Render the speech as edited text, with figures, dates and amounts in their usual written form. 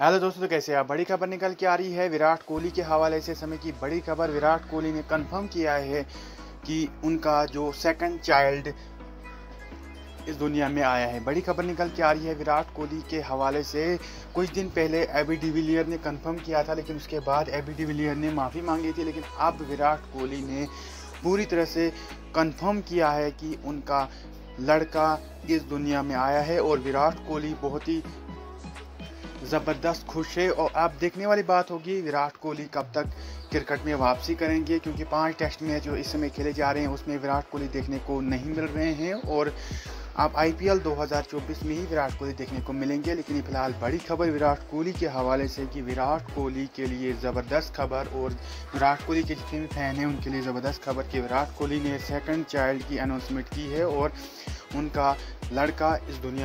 Hello दोस्तों, तो कैसे आप। बड़ी खबर निकल के आ रही है विराट कोहली के हवाले से। समय की बड़ी खबर, विराट कोहली ने कंफर्म किया है कि उनका जो सेकंड चाइल्ड इस दुनिया में आया है। बड़ी खबर निकल के आ रही है विराट कोहली के हवाले से। कुछ दिन पहले एबी डिविलियर ने कंफर्म किया था, लेकिन उसके बाद एबी डिविलियर ने माफ़ी मांगी थी। लेकिन अब विराट कोहली ने पूरी तरह से कंफर्म किया है कि उनका लड़का इस दुनिया में आया है और विराट कोहली बहुत ही ज़बरदस्त खुश है। और आप देखने वाली बात होगी विराट कोहली कब तक क्रिकेट में वापसी करेंगे, क्योंकि 5 टेस्ट मैच जो इस समय खेले जा रहे हैं उसमें विराट कोहली देखने को नहीं मिल रहे हैं और आप आईपीएल 2024 में ही विराट कोहली देखने को मिलेंगे। लेकिन फिलहाल बड़ी खबर विराट कोहली के हवाले से कि विराट कोहली के लिए ज़बरदस्त खबर और विराट कोहली के जितने भी फैन हैं उनके लिए ज़बरदस्त खबर कि विराट कोहली ने सेकेंड चाइल्ड की अनाउंसमेंट की है और उनका लड़का इस दुनिया